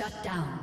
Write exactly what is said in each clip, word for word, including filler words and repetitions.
Shut down.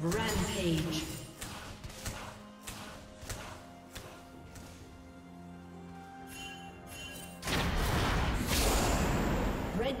Rampage. Red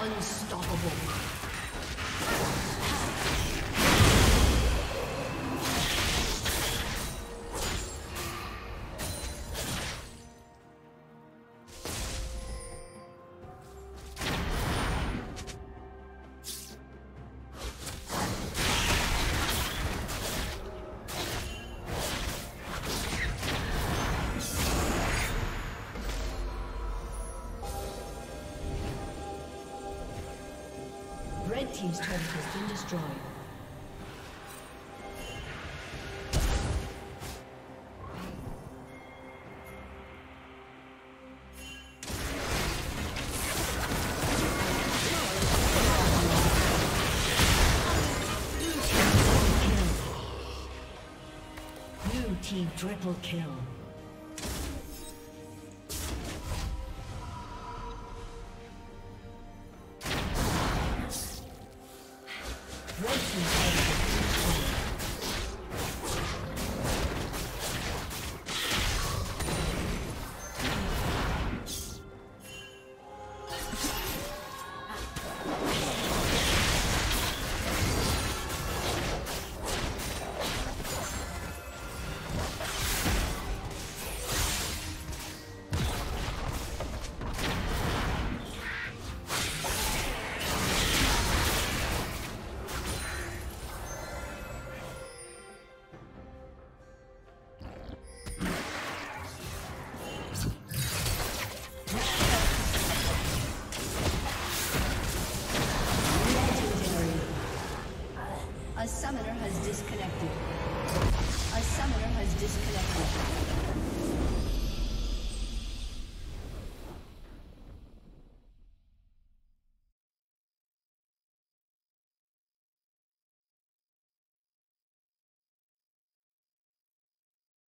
Unstoppable. Red team's turret has been destroyed. New team triple kill.